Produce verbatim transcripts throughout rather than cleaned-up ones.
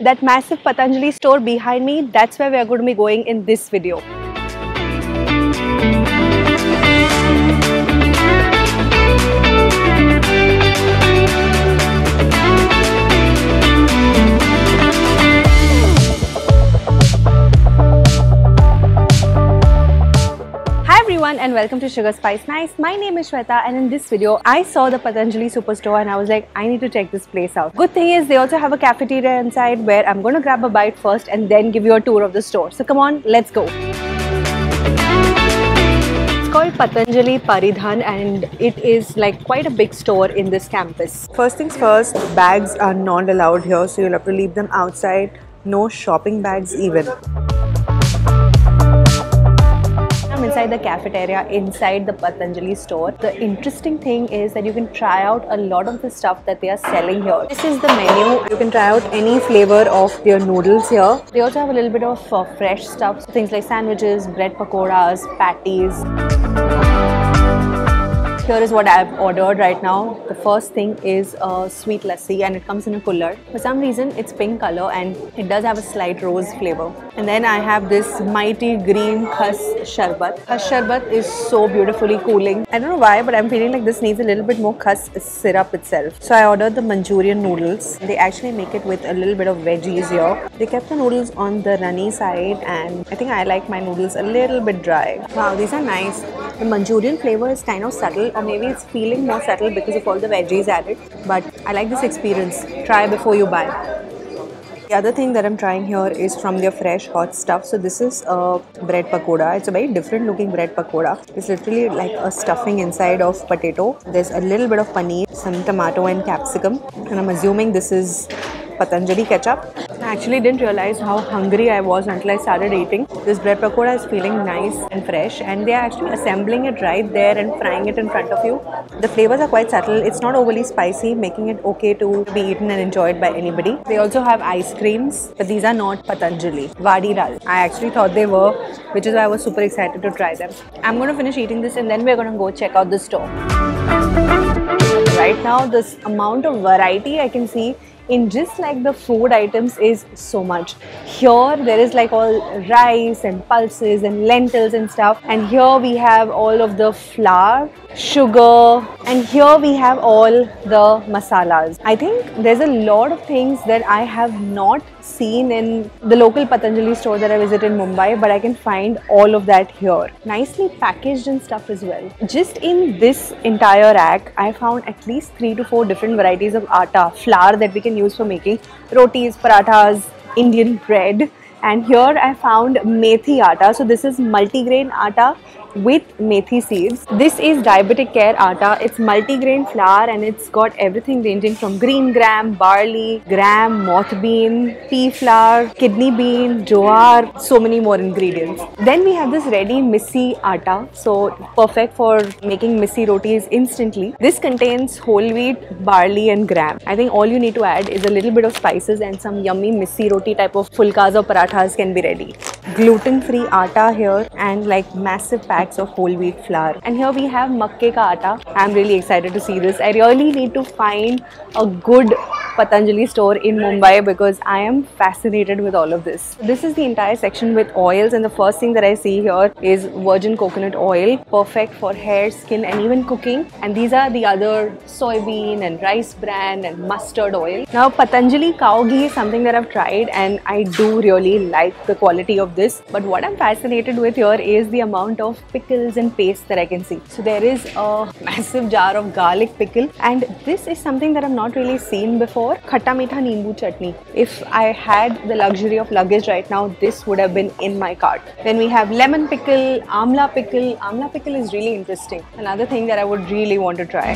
That massive Patanjali store behind me, that's where we are going to be going in this video. And welcome to Sugar Spice Nice. My name is Shweta, and in this video I saw the Patanjali Superstore and I was like, I need to check this place out. Good thing is they also have a cafeteria inside where I'm gonna grab a bite first and then give you a tour of the store. So come on, let's go. It's called Patanjali Paridhan and it is like quite a big store in this campus. First things first, bags are not allowed here, so you'll have to leave them outside. No shopping bags even. Inside the cafeteria, inside the Patanjali store. The interesting thing is that you can try out a lot of the stuff that they are selling here. This is the menu. You can try out any flavor of their noodles here. They also have a little bit of uh, fresh stuff. So things like sandwiches, bread pakoras, patties. Here is what I've ordered right now. The first thing is a sweet lassi and it comes in a cooler. For some reason it's pink color and it does have a slight rose flavor. And then I have this mighty green khas sharbat. Khas sharbat is so beautifully cooling. I don't know why, but I'm feeling like this needs a little bit more khas syrup itself. So I ordered the Manchurian noodles. They actually make it with a little bit of veggies here. They kept the noodles on the runny side and I think I like my noodles a little bit dry. Wow, these are nice. The Manchurian flavor is kind of subtle, or maybe it's feeling more subtle because of all the veggies added. But I like this experience. Try before you buy. The other thing that I'm trying here is from their fresh hot stuff. So this is a bread pakoda. It's a very different looking bread pakoda. It's literally like a stuffing inside of potato. There's a little bit of paneer, some tomato and capsicum. And I'm assuming this is Patanjali ketchup. I actually didn't realize how hungry I was until I started eating. This bread pakoda is feeling nice and fresh, and they are actually assembling it right there and frying it in front of you. The flavors are quite subtle. It's not overly spicy, making it okay to be eaten and enjoyed by anybody. They also have ice creams, but these are not Patanjali. Vadi Ral. I actually thought they were, which is why I was super excited to try them. I'm going to finish eating this and then we're going to go check out the store. Right now, this amount of variety I can see in just like the food items is so much. Here there is like all rice and pulses and lentils and stuff, and here we have all of the flour, sugar, and here we have all the masalas. I think there's a lot of things that I have not seen in the local Patanjali store that I visit in Mumbai, but I can find all of that here. Nicely packaged and stuff as well. Just in this entire rack, I found at least three to four different varieties of atta, flour that we can use for making rotis, parathas, Indian bread. And here I found methi atta. So this is multigrain atta with methi seeds. This is diabetic care atta. It's multigrain flour and it's got everything ranging from green gram, barley, gram, moth bean, pea flour, kidney bean, jowar, so many more ingredients. Then we have this ready missi atta, so perfect for making missi rotis instantly. This contains whole wheat, barley and gram. I think all you need to add is a little bit of spices and some yummy missi roti type of fulkas or parathas can be ready. Gluten-free atta here and like massive packs of whole wheat flour. And here we have makke ka atta. I'm really excited to see this. I really need to find a good Patanjali store in Mumbai because I am fascinated with all of this. This is the entire section with oils, and the first thing that I see here is virgin coconut oil, perfect for hair, skin and even cooking. And these are the other soybean and rice bran and mustard oil. Now Patanjali cow ghee is something that I've tried and I do really like the quality of this, but what I'm fascinated with here is the amount of pickles and paste that I can see. So there is a massive jar of garlic pickle, and this is something that I've not really seen before. Khatta meetha nimbu chutney. If I had the luxury of luggage right now, this would have been in my cart. Then we have lemon pickle, amla pickle. Amla pickle is really interesting. Another thing that I would really want to try.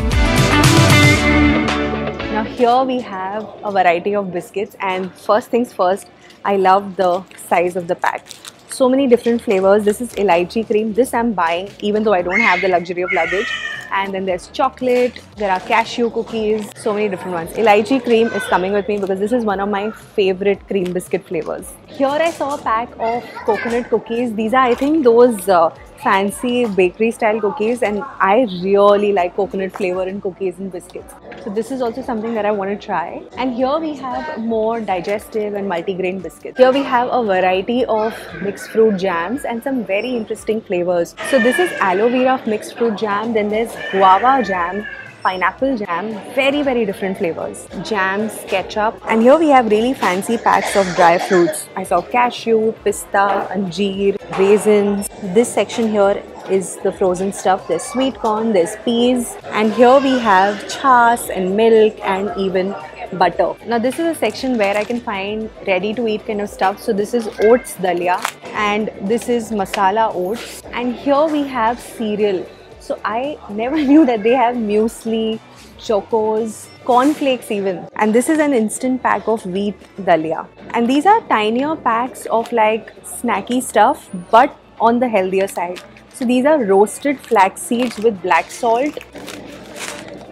Now here we have a variety of biscuits, and first things first, I love the size of the pack. So many different flavors. This is elaichi cream. This I'm buying even though I don't have the luxury of luggage. And then there's chocolate, there are cashew cookies, so many different ones. Elaichi cream is coming with me because this is one of my favorite cream biscuit flavors. Here I saw a pack of coconut cookies. These are, I think, those uh, fancy bakery style cookies, and I really like coconut flavor in cookies and biscuits. So this is also something that I want to try. And here we have more digestive and multigrain biscuits. Here we have a variety of mixed fruit jams and some very interesting flavors. So this is aloe vera mixed fruit jam, then there's guava jam, pineapple jam, very very different flavors, jams, ketchup, and here we have really fancy packs of dry fruits. I saw cashew, pista, anjeer, raisins. This section here is the frozen stuff. There's sweet corn, there's peas, and here we have chas and milk and even butter. Now this is a section where I can find ready to eat kind of stuff. So this is oats dalia, and this is masala oats, and here we have cereal. So I never knew that they have muesli, chocos, cornflakes even. And this is an instant pack of wheat dalia. And these are tinier packs of like snacky stuff, but on the healthier side. So these are roasted flax seeds with black salt.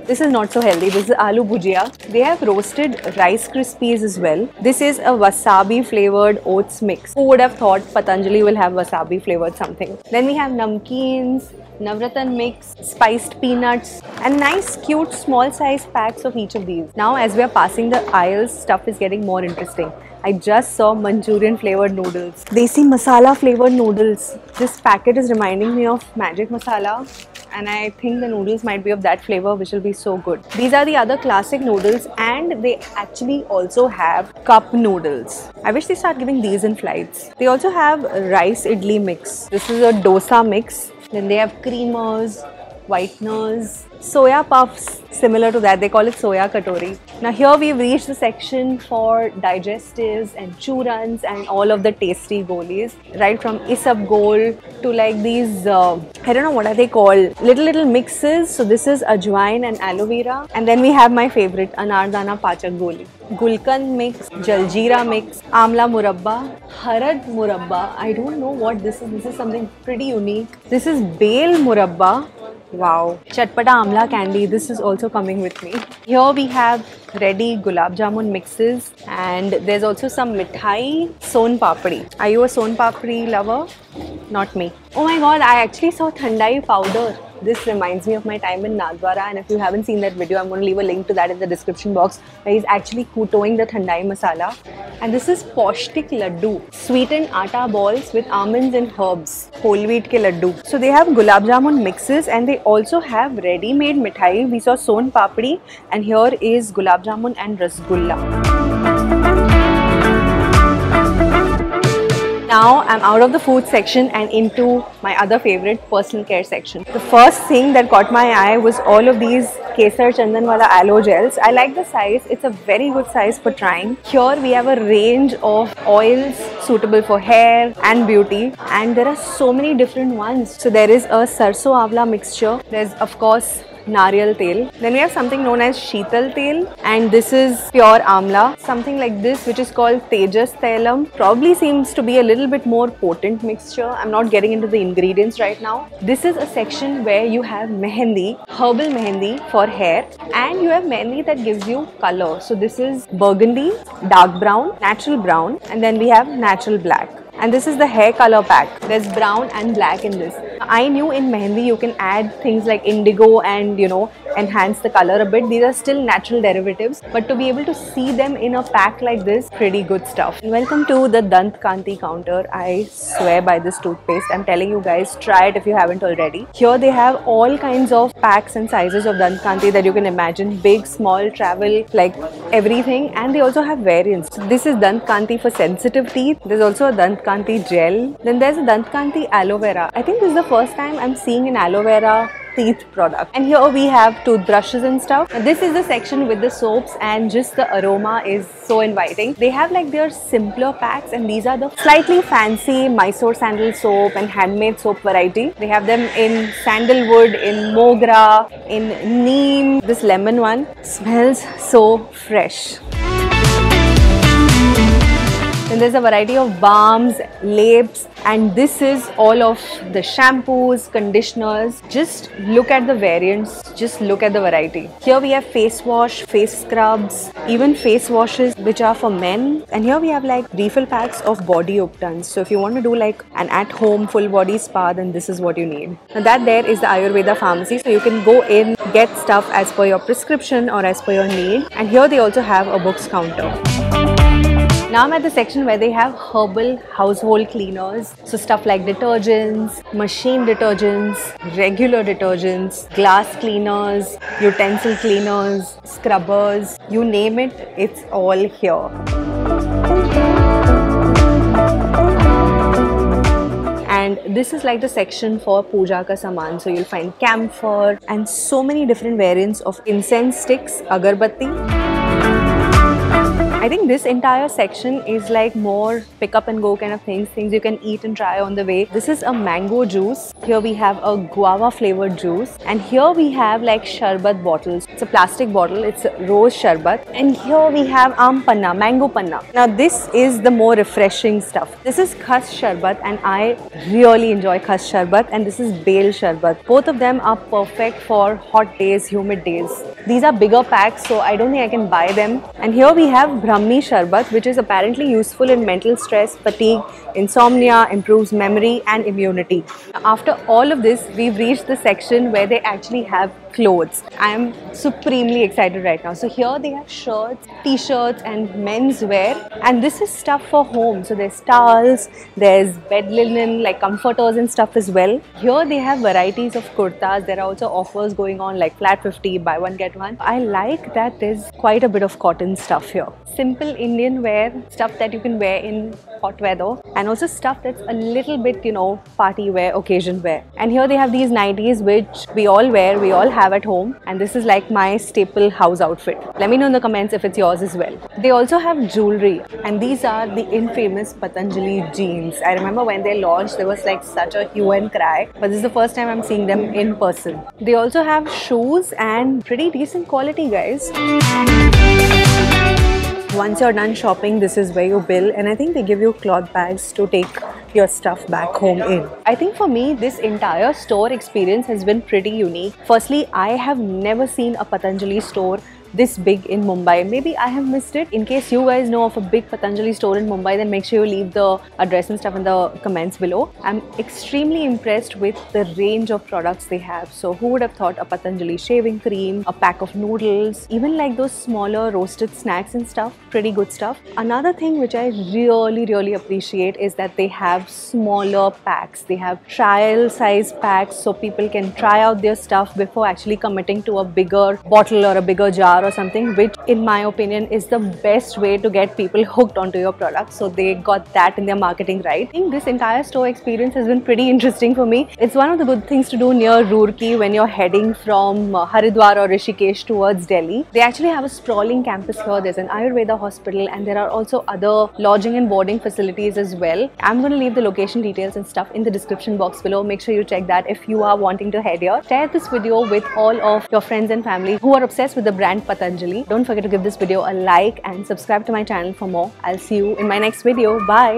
This is not so healthy. This is aloo bhujia. They have roasted rice krispies as well. This is a wasabi flavored oats mix. Who would have thought Patanjali will have wasabi flavored something? Then we have namkeens, Navratan mix, spiced peanuts, and nice cute small size packs of each of these. Now as we are passing the aisles, stuff is getting more interesting. I just saw Manchurian flavored noodles, desi masala flavored noodles. This packet is reminding me of magic masala. And I think the noodles might be of that flavor, which will be so good. These are the other classic noodles, and they actually also have cup noodles. I wish they start giving these in flights. They also have rice idli mix. This is a dosa mix. Then they have creamers, whiteners, soya puffs, similar to that. They call it soya katori. Now here we've reached the section for digestives and churans and all of the tasty golis, right from isabgol to like these uh, I don't know what are they called, little little mixes. So this is ajwain and aloe vera, and then we have my favorite anardana pachak goli, gulkand mix, jaljeera mix, amla murabba, harad murabba. I don't know what this is. This is something pretty unique. This is bale murabba. Wow, chatpata amla candy, this is also coming with me. Here we have ready gulab jamun mixes, and there's also some mithai, son papdi. Are you a son papdi lover? Not me. Oh my god, I actually saw thandai powder. This reminds me of my time in Nagdwara, and if you haven't seen that video, I'm going to leave a link to that in the description box, where he's actually kutowing the thandai masala. And this is Poshtik Laddu, sweetened atta balls with almonds and herbs, whole wheat ke laddu. So they have gulab jamun mixes, and they also have ready-made mithai. We saw son papdi, and here is gulab jamun and rasgulla. Now I'm out of the food section and into my other favorite, personal care section. The first thing that caught my eye was all of these Kesar Chandanwala aloe gels. I like the size. It's a very good size for trying. Here we have a range of oils suitable for hair and beauty, and there are so many different ones. So there is a sarso avla mixture. There's of course nariyal tel. Then we have something known as sheetal tel, and this is pure amla. Something like this, which is called tejas telam. Probably seems to be a little bit more potent mixture. I'm not getting into the ingredients right now. This is a section where you have mehendi, herbal mehendi for hair, and you have mehendi that gives you color. So this is burgundy, dark brown, natural brown, and then we have natural black. And this is the hair color pack. There's brown and black in this. I knew in mehendi you can add things like indigo and, you know, enhance the color a bit. These are still natural derivatives, but to be able to see them in a pack like this, pretty good stuff. Welcome to the Dant Kanti counter. I swear by this toothpaste. I'm telling you guys, try it if you haven't already. Here they have all kinds of packs and sizes of Dant Kanti that you can imagine. Big, small, travel, like everything. And they also have variants. This is Dant Kanti for sensitive teeth. There's also a Dant Kanti gel. Then there's a Dant Kanti aloe vera. I think this is the first time I'm seeing an aloe vera teeth product. And here we have toothbrushes and stuff. Now this is the section with the soaps, and just the aroma is so inviting. They have like their simpler packs, and these are the slightly fancy Mysore sandal soap and handmade soap variety. They have them in sandalwood, in mogra, in neem. This lemon one smells so fresh. And there's a variety of balms, lapes, and this is all of the shampoos, conditioners. Just look at the variants, just look at the variety. Here we have face wash, face scrubs, even face washes which are for men. And here we have like refill packs of body optants. So if you want to do like an at-home full body spa, then this is what you need. And that there is the Ayurveda pharmacy. So you can go in, get stuff as per your prescription or as per your need. And here they also have a books counter. Now I'm at the section where they have herbal household cleaners. So stuff like detergents, machine detergents, regular detergents, glass cleaners, utensil cleaners, scrubbers, you name it, it's all here. And this is like the section for puja ka saman. So you'll find camphor and so many different variants of incense sticks, agarbatti. I think this entire section is like more pick up and go kind of things, things you can eat and try on the way. This is a mango juice. Here we have a guava flavored juice. And here we have like sharbat bottles. It's a plastic bottle. It's rose sharbat. And here we have aam panna, mango panna. Now this is the more refreshing stuff. This is khas sharbat and I really enjoy khas sharbat. And this is bel sharbat. Both of them are perfect for hot days, humid days. These are bigger packs, so I don't think I can buy them. And here we have brahma. Brahmi sharbat, which is apparently useful in mental stress, fatigue, insomnia, improves memory and immunity. After all of this, we've reached the section where they actually have clothes. I am supremely excited right now. So here they have shirts, t-shirts and menswear, and this is stuff for home. So there's towels, there's bed linen, like comforters and stuff as well. Here they have varieties of kurtas. There are also offers going on like flat fifty, buy one get one. I like that there's quite a bit of cotton stuff here. Simple Indian wear, stuff that you can wear in hot weather, and also stuff that's a little bit, you know, party wear, occasion wear. And here they have these nighties which we all wear, we all have at home, and this is like my staple house outfit. Let me know in the comments if it's yours as well. They also have jewelry, and these are the infamous Patanjali jeans. I remember when they launched, there was like such a hue and cry, but this is the first time I'm seeing them in person. They also have shoes and pretty decent quality, guys. Once you're done shopping, this is where you bill, and I think they give you cloth bags to take your stuff back home in. I think for me, this entire store experience has been pretty unique. Firstly, I have never seen a Patanjali store this big in Mumbai. Maybe I have missed it. In case you guys know of a big Patanjali store in Mumbai, then make sure you leave the address and stuff in the comments below. I'm extremely impressed with the range of products they have. So who would have thought a Patanjali shaving cream, a pack of noodles, even like those smaller roasted snacks and stuff, pretty good stuff. Another thing which I really, really appreciate is that they have smaller packs. They have trial size packs so people can try out their stuff before actually committing to a bigger bottle or a bigger jar or something, which in my opinion is the best way to get people hooked onto your product. So they got that in their marketing right. I think this entire store experience has been pretty interesting for me. It's one of the good things to do near Roorkee when you're heading from Haridwar or Rishikesh towards Delhi. They actually have a sprawling campus here. There's an Ayurveda hospital and there are also other lodging and boarding facilities as well. I'm going to leave the location details and stuff in the description box below. Make sure you check that if you are wanting to head here. Share this video with all of your friends and family who are obsessed with the brand Patanjali. Don't forget to give this video a like and subscribe to my channel for more. I'll see you in my next video. Bye!